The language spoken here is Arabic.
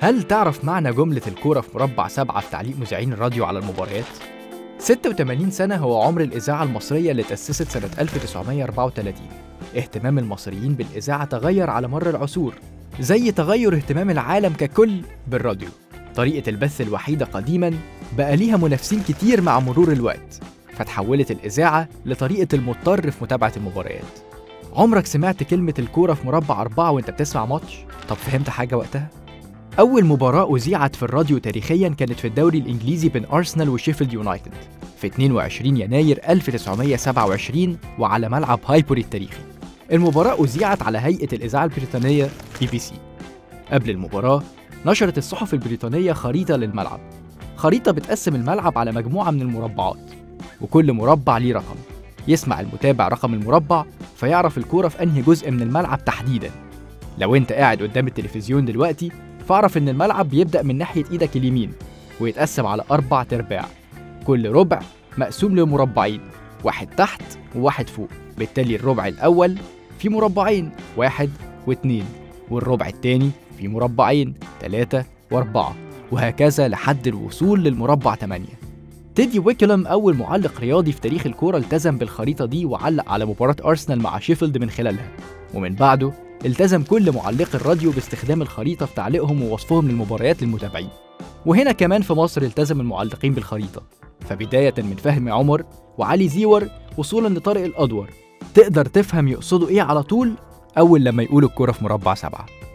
هل تعرف معنى جملة الكورة في مربع 7 في تعليق مذيعين الراديو على المباريات؟ 86 سنة هو عمر الإذاعة المصرية اللي تأسست سنة 1934. اهتمام المصريين بالإذاعة تغير على مر العصور، زي تغير اهتمام العالم ككل بالراديو. طريقة البث الوحيدة قديماً بقى ليها منافسين كتير مع مرور الوقت، فتحولت الإذاعة لطريقة المضطر في متابعة المباريات. عمرك سمعت كلمة الكورة في مربع 4 وانت بتسمع ماتش؟ طب فهمت حاجة وقتها؟ أول مباراة أذيعت في الراديو تاريخياً كانت في الدوري الإنجليزي بين أرسنال وشيفيلد يونايتد في 22 يناير 1927 وعلى ملعب هايبوري التاريخي. المباراة أذيعت على هيئة الإذاعة البريطانية BBC. قبل المباراة نشرت الصحف البريطانية خريطة للملعب، خريطة بتقسم الملعب على مجموعة من المربعات، وكل مربع ليه رقم. يسمع المتابع رقم المربع فيعرف الكورة في أنهي جزء من الملعب تحديداً. لو أنت قاعد قدام التلفزيون دلوقتي فاعرف إن الملعب بيبدأ من ناحية إيدك اليمين ويتقسم على 4 أرباع، كل ربع مقسوم لمربعين، واحد تحت وواحد فوق. بالتالي الربع الأول فيه مربعين 1 و2، والربع التاني فيه مربعين 3 و4، وهكذا لحد الوصول للمربع 8. تيدي ويكلم أول معلق رياضي في تاريخ الكورة التزم بالخريطة دي وعلق على مباراة أرسنال مع شيفيلد من خلالها، ومن بعده التزم كل معلقي الراديو باستخدام الخريطة في تعليقهم ووصفهم للمباريات للمتابعين. وهنا كمان في مصر التزم المعلقين بالخريطة، فبداية من فهمي عمر وعلي زيور وصولاً لطارق الأدور تقدر تفهم يقصدوا إيه على طول أول لما يقولوا الكورة في مربع 7.